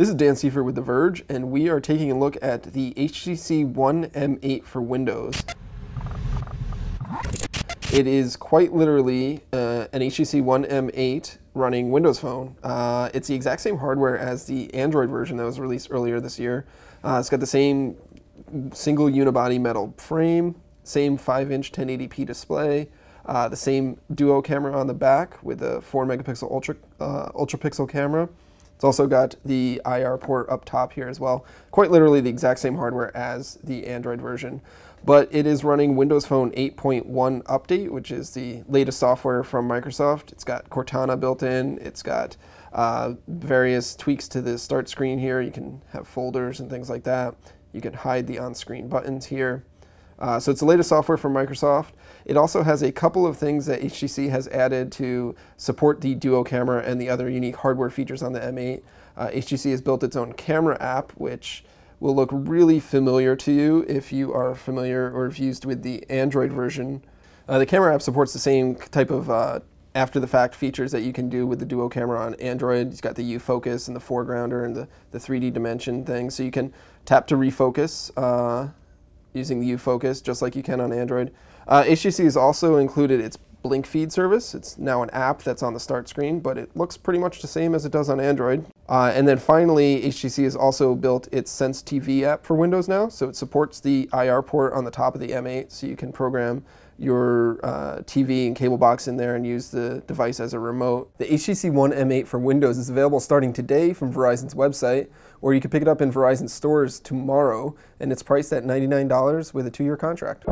This is Dan Siefer with The Verge, and we are taking a look at the HTC One M8 for Windows. It is quite literally an HTC One M8 running Windows Phone. It's the exact same hardware as the Android version that was released earlier this year. It's got the same single unibody metal frame, same 5-inch 1080p display, the same duo camera on the back with a 4-megapixel ultra pixel camera. It's also got the IR port up top here as well. Quite literally the exact same hardware as the Android version, but it is running Windows Phone 8.1 update, which is the latest software from Microsoft. It's got Cortana built in. It's got various tweaks to the start screen here. You can have folders and things like that. You can hide the on-screen buttons here. So it's the latest software from Microsoft. It also has a couple of things that HTC has added to support the duo camera and the other unique hardware features on the M8. HTC has built its own camera app, which will look really familiar to you if you are familiar or used with the Android version. The camera app supports the same type of after-the-fact features that you can do with the duo camera on Android. It's got the UFocus and the foregrounder and the 3D dimension thing. So you can tap to refocus using the UFocus, just like you can on Android. HTC has also included its BlinkFeed service. It's now an app that's on the start screen, but it looks pretty much the same as it does on Android. And then finally, HTC has also built its Sense TV app for Windows now, so it supports the IR port on the top of the M8, so you can program your TV and cable box in there and use the device as a remote. The HTC One M8 for Windows is available starting today from Verizon's website, or you can pick it up in Verizon stores tomorrow, and it's priced at $99 with a 2-year contract.